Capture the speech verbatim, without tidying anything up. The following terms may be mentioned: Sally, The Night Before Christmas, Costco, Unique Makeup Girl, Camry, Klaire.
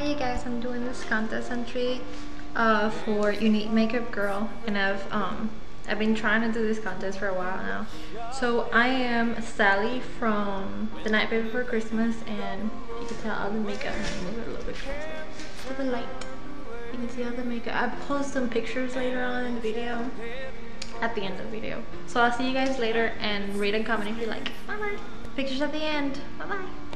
Hi you guys, I'm doing this contest entry uh, for Unique Makeup Girl, and I've um, I've been trying to do this contest for a while now. So I am Sally from The Night Before Christmas, and you can tell all the makeup. Move it a little bit closer to the light. You can see all the makeup. I'll post some pictures later on in the video, at the end of the video. So I'll see you guys later, and rate and comment if you like. Bye bye. Pictures at the end. Bye bye.